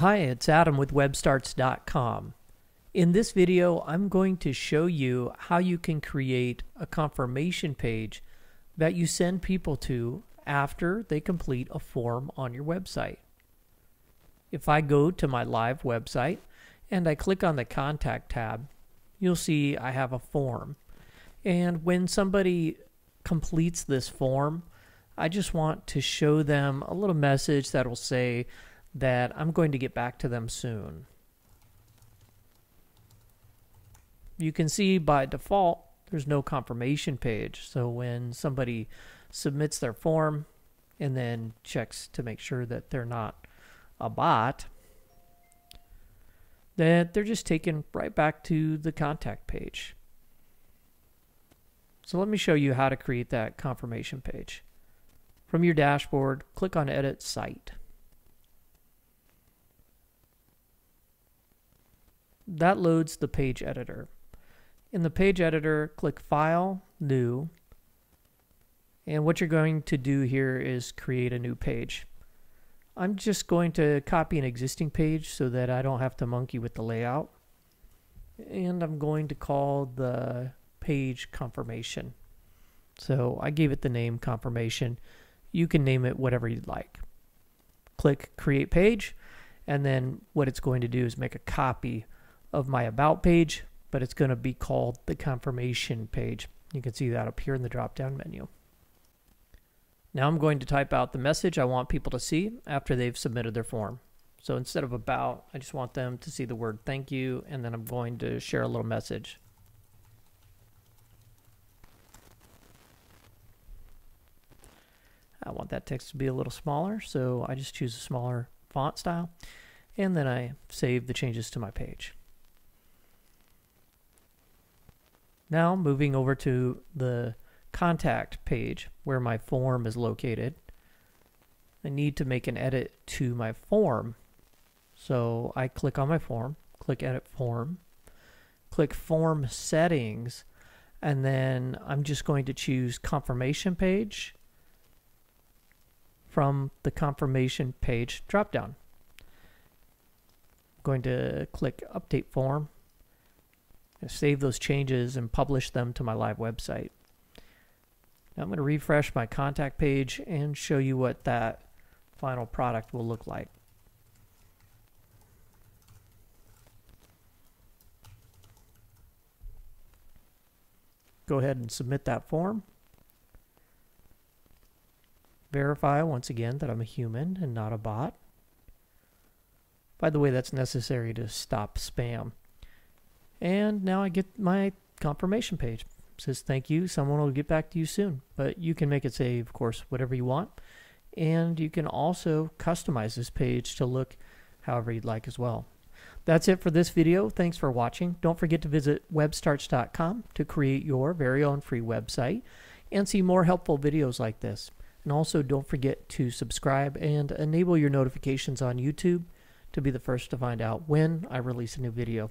Hi, it's Adam with WebStarts.com. In this video, I'm going to show you how you can create a confirmation page that you send people to after they complete a form on your website. If I go to my live website and I click on the Contact tab, you'll see I have a form. And when somebody completes this form, I just want to show them a little message that will say that I'm going to get back to them soon. You can see by default there's no confirmation page, so when somebody submits their form and then checks to make sure that they're not a bot, that they're just taken right back to the contact page. So let me show you how to create that confirmation page. From your dashboard, click on Edit Site. That loads the page editor. In the page editor, click File, New, and what you're going to do here is create a new page. I'm just going to copy an existing page so that I don't have to monkey with the layout, and I'm going to call the page Confirmation. So I gave it the name Confirmation. You can name it whatever you'd like. Click Create Page, and then what it's going to do is make a copy of my About page, but it's going to be called the Confirmation page. You can see that up here in the drop-down menu. Now I'm going to type out the message I want people to see after they've submitted their form. So instead of About, I just want them to see the word Thank You, and then I'm going to share a little message. I want that text to be a little smaller, so I just choose a smaller font style, and then I save the changes to my page. Now moving over to the contact page where my form is located, I need to make an edit to my form. So I click on my form, click Edit Form, click Form Settings, and then I'm just going to choose Confirmation Page from the Confirmation Page dropdown. I'm going to click Update Form. Save those changes and publish them to my live website. Now I'm going to refresh my contact page and show you what that final product will look like. Go ahead and submit that form. Verify once again that I'm a human and not a bot. By the way, that's necessary to stop spam. And now I get my confirmation page. It says thank you, someone will get back to you soon. But you can make it say, of course, whatever you want. And you can also customize this page to look however you'd like as well. That's it for this video. Thanks for watching. Don't forget to visit webstarts.com to create your very own free website and see more helpful videos like this. And also don't forget to subscribe and enable your notifications on YouTube to be the first to find out when I release a new video.